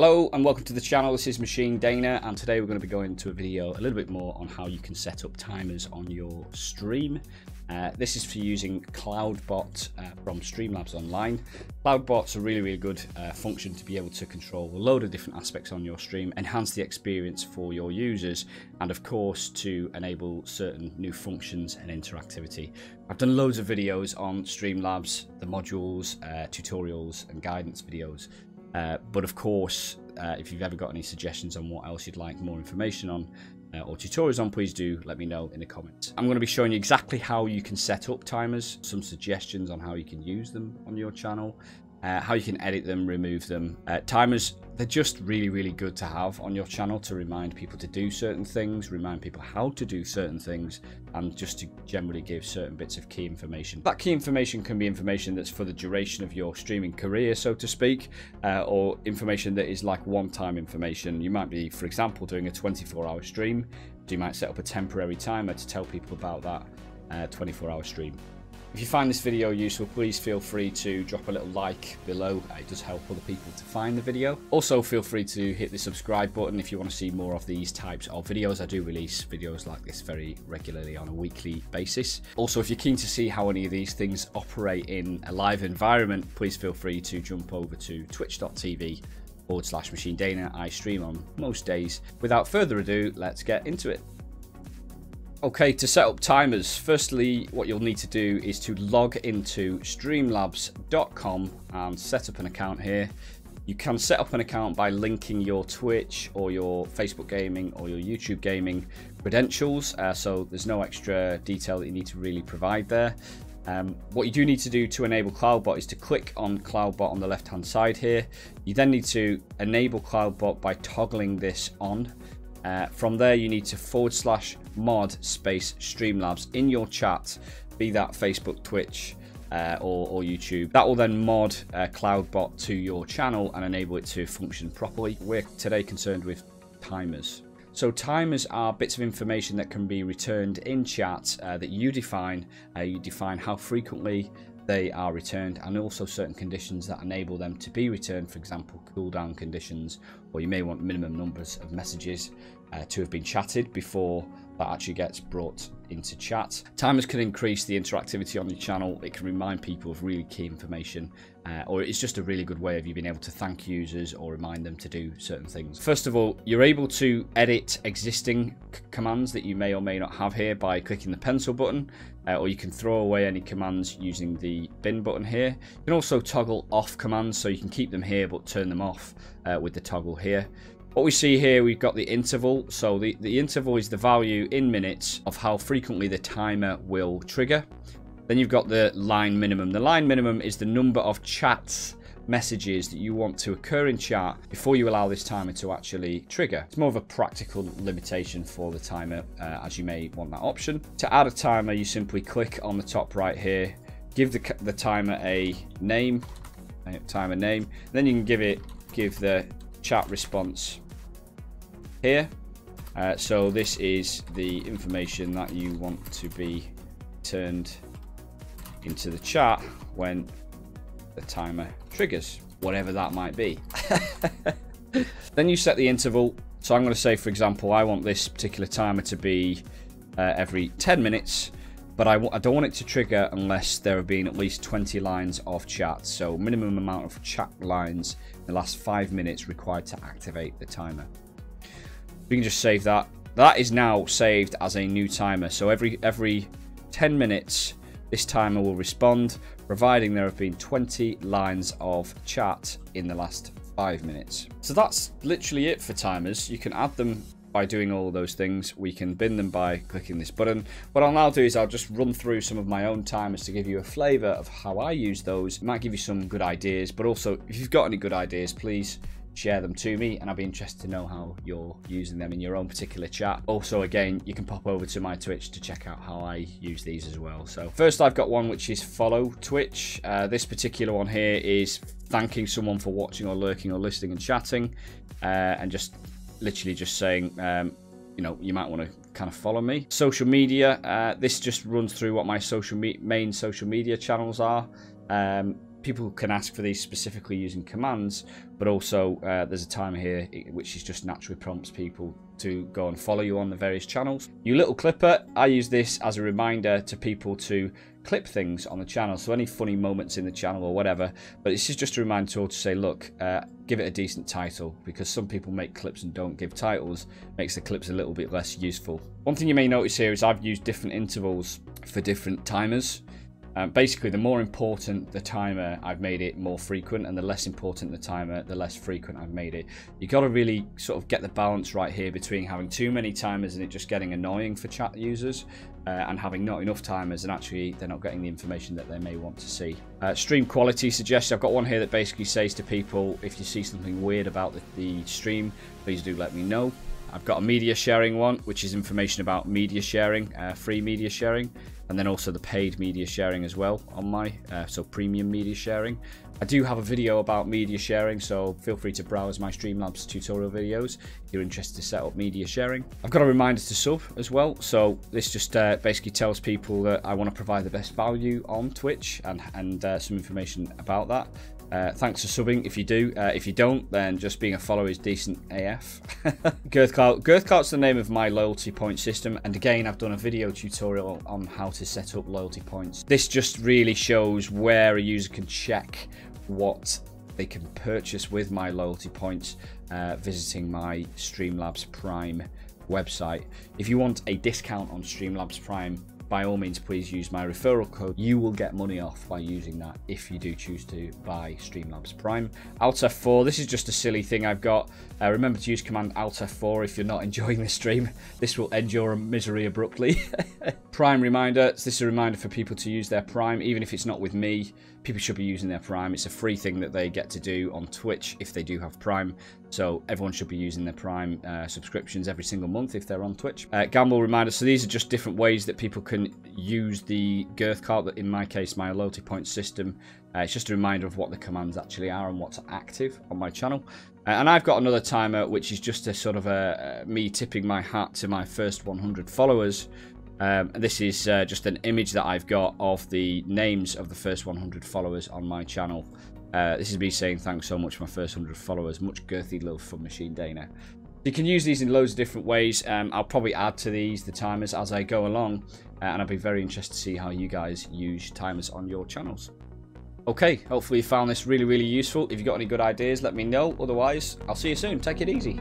Hello and welcome to the channel. This is MachineDaena, and today we're going to be going into a video a little bit more on how you can set up timers on your stream. This is for using CloudBot from Streamlabs Online. CloudBot's a really good function to be able to control a load of different aspects on your stream, enhance the experience for your users, and of course to enable certain new functions and interactivity. I've done loads of videos on Streamlabs, the modules, tutorials and guidance videos. But of course, if you've ever got any suggestions on what else you'd like more information on or tutorials on, please do let me know in the comments. I'm going to be showing you exactly how you can set up timers, some suggestions on how you can use them on your channel, how you can edit them, remove them. Timers, they're just really good to have on your channel to remind people to do certain things, remind people how to do certain things, and just to generally give certain bits of key information. That key information can be information that's for the duration of your streaming career, so to speak, or information that is like one-time information. You might be, for example, doing a 24-hour stream, so you might set up a temporary timer to tell people about that 24-hour stream. If you find this video useful, please feel free to drop a little like below. It does help other people to find the video. Also, feel free to hit the subscribe button if you want to see more of these types of videos. I do release videos like this very regularly on a weekly basis. Also, if you're keen to see how any of these things operate in a live environment, please feel free to jump over to twitch.tv/MachineDaena. I stream on most days. Without further ado, let's get into it. Okay, to set up timers, firstly, what you'll need to do is to log into streamlabs.com and set up an account here. You can set up an account by linking your Twitch or your Facebook gaming or your YouTube gaming credentials, so there's no extra detail that you need to really provide there. What you do need to do to enable CloudBot is to click on CloudBot on the left-hand side here. You then need to enable CloudBot by toggling this on. From there, you need to /mod Streamlabs in your chat, be that Facebook, Twitch, or YouTube. That will then mod CloudBot to your channel and enable it to function properly. We're today concerned with timers. So timers are bits of information that can be returned in chat that you define. You define how frequently they are returned and also certain conditions that enable them to be returned, for example, cooldown conditions, or you may want minimum numbers of messages to have been chatted before that actually gets brought into chat. Timers can increase the interactivity on your channel. It can remind people of really key information, or it's just a really good way of you being able to thank users or remind them to do certain things. First of all, you're able to edit existing commands that you may or may not have here by clicking the pencil button, or you can throw away any commands using the bin button here. You can also toggle off commands, so you can keep them here but turn them off with the toggle here. What we see here, we've got the interval. So the interval is the value in minutes of how frequently the timer will trigger. Then you've got the line minimum. The line minimum is the number of chats, messages that you want to occur in chat before you allow this timer to actually trigger. It's more of a practical limitation for the timer, as you may want that option. To add a timer, you simply click on the top right here, give the timer a name, then you can give the chat response here. So this is the information that you want to be turned into the chat when the timer triggers, whatever that might be. Then you set the interval. So I'm going to say, for example, I want this particular timer to be every 10 minutes, but I don't want it to trigger unless there have been at least 20 lines of chat. So minimum amount of chat lines in the last 5 minutes required to activate the timer. We can just save that. That is now saved as a new timer. So every 10 minutes, this timer will respond, providing there have been 20 lines of chat in the last 5 minutes. So that's literally it for timers. You can add them by doing all of those things. We can bin them by clicking this button. What I'll now do is I'll just run through some of my own timers to give you a flavor of how I use those. It might give you some good ideas, but also if you've got any good ideas, please share them to me, and I'll be interested to know how you're using them in your own particular chat. Also, again, you can pop over to my Twitch to check out how I use these as well. So first I've got one which is follow Twitch. This particular one here is thanking someone for watching or lurking or listening and chatting, and just literally just saying, you know, you might want to kind of follow me. Social media, this just runs through what my main social media channels are. people can ask for these specifically using commands, but also there's a timer here which is just naturally prompts people to go and follow you on the various channels. Your little clipper, I use this as a reminder to people to clip things on the channel, so any funny moments in the channel or whatever, but this is just a reminder to all to say, look, give it a decent title, because some people make clips and don't give titles. Makes the clips a little bit less useful. One thing you may notice here is I've used different intervals for different timers. Basically, the more important the timer, I've made it more frequent, and the less important the timer, the less frequent I've made it. You've got to really sort of get the balance right here between having too many timers and it just getting annoying for chat users, and having not enough timers and actually they're not getting the information that they may want to see. Stream quality suggestions. I've got one here that basically says to people, if you see something weird about the stream, please do let me know. I've got a media sharing one, which is information about media sharing, free media sharing, and then also the paid media sharing as well on my, so premium media sharing. I do have a video about media sharing, so feel free to browse my Streamlabs tutorial videos if you're interested to set up media sharing. I've got a reminder to sub as well, so this just basically tells people that I want to provide the best value on Twitch and some information about that. Thanks for subbing if you do. If you don't, then just being a follower is decent AF. Girthcart. Girthcart's the name of my loyalty point system, and again I've done a video tutorial on how to set up loyalty points. This just really shows where a user can check what they can purchase with my loyalty points, visiting my Streamlabs Prime website. If you want a discount on Streamlabs Prime, by all means, please use my referral code. You will get money off by using that if you do choose to buy Streamlabs Prime. Alt F4, this is just a silly thing I've got. Remember to use command Alt F4 if you're not enjoying the stream. This will end your misery abruptly. Prime reminder, so this is a reminder for people to use their Prime, even if it's not with me. People should be using their Prime. It's a free thing that they get to do on Twitch if they do have Prime. So everyone should be using their Prime subscriptions every single month if they're on Twitch. Gamble reminder. So these are just different ways that people can use the Girthcart, that in my case, my loyalty point system. It's just a reminder of what the commands actually are and what's active on my channel. And I've got another timer, which is just a sort of me tipping my hat to my first 100 followers. And this is just an image that I've got of the names of the first 100 followers on my channel. This is me saying thanks so much for my first 100 followers. Much girthy love from MachineDaena. You can use these in loads of different ways. I'll probably add to these the timers as I go along, and I'll be very interested to see how you guys use timers on your channels. Okay, hopefully you found this really, really useful. If you've got any good ideas, let me know. Otherwise, I'll see you soon. Take it easy.